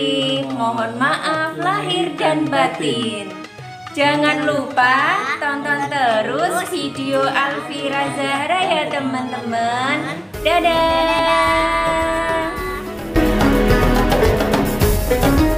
Fitri, mohon maaf lahir dan batin. Jangan lupa tonton terus video Alfira Zahra ya teman-teman. Dadah.